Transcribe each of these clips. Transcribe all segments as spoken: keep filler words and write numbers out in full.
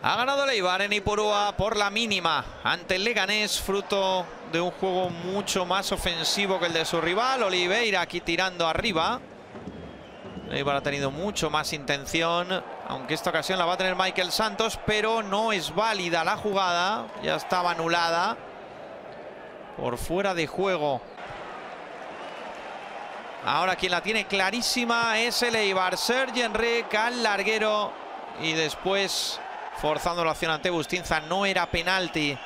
Ha ganado el Eibar en Ipurúa por la mínima ante el Leganés, fruto de un juego mucho más ofensivo que el de su rival. Oliveira aquí tirando arriba. El Eibar ha tenido mucho más intención, aunque esta ocasión la va a tener Michael Santos, pero no es válida la jugada. Ya estaba anulada por fuera de juego. Ahora quien la tiene clarísima es el Eibar. Sergio Enrique al larguero y después forzando la acción ante Bustinza. No era penalti.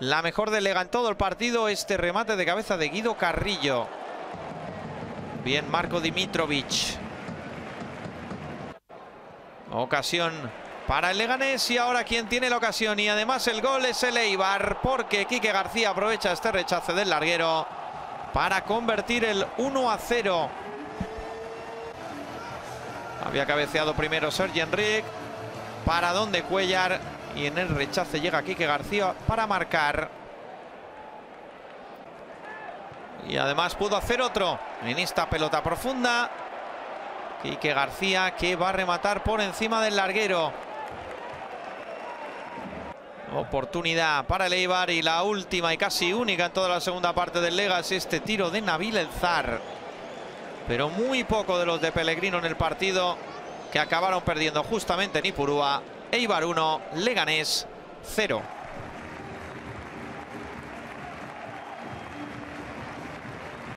La mejor de Lega en todo el partido, este remate de cabeza de Guido Carrillo. Bien, Marco Dimitrovic. Ocasión para el Leganés y ahora quien tiene la ocasión y además el gol es el Eibar, porque Kike García aprovecha este rechace del larguero para convertir el uno a cero. Había cabeceado primero Sergio Henrique, para donde Cuellar, y en el rechace llega Kike García para marcar. Y además pudo hacer otro en esta pelota profunda. Kike García, que va a rematar por encima del larguero. Oportunidad para el Eibar y la última y casi única en toda la segunda parte del Legas, este tiro de Nabil Elzar. Pero muy poco de los de Pellegrino en el partido, que acabaron perdiendo justamente en Ipurúa. Eibar uno, Leganés cero.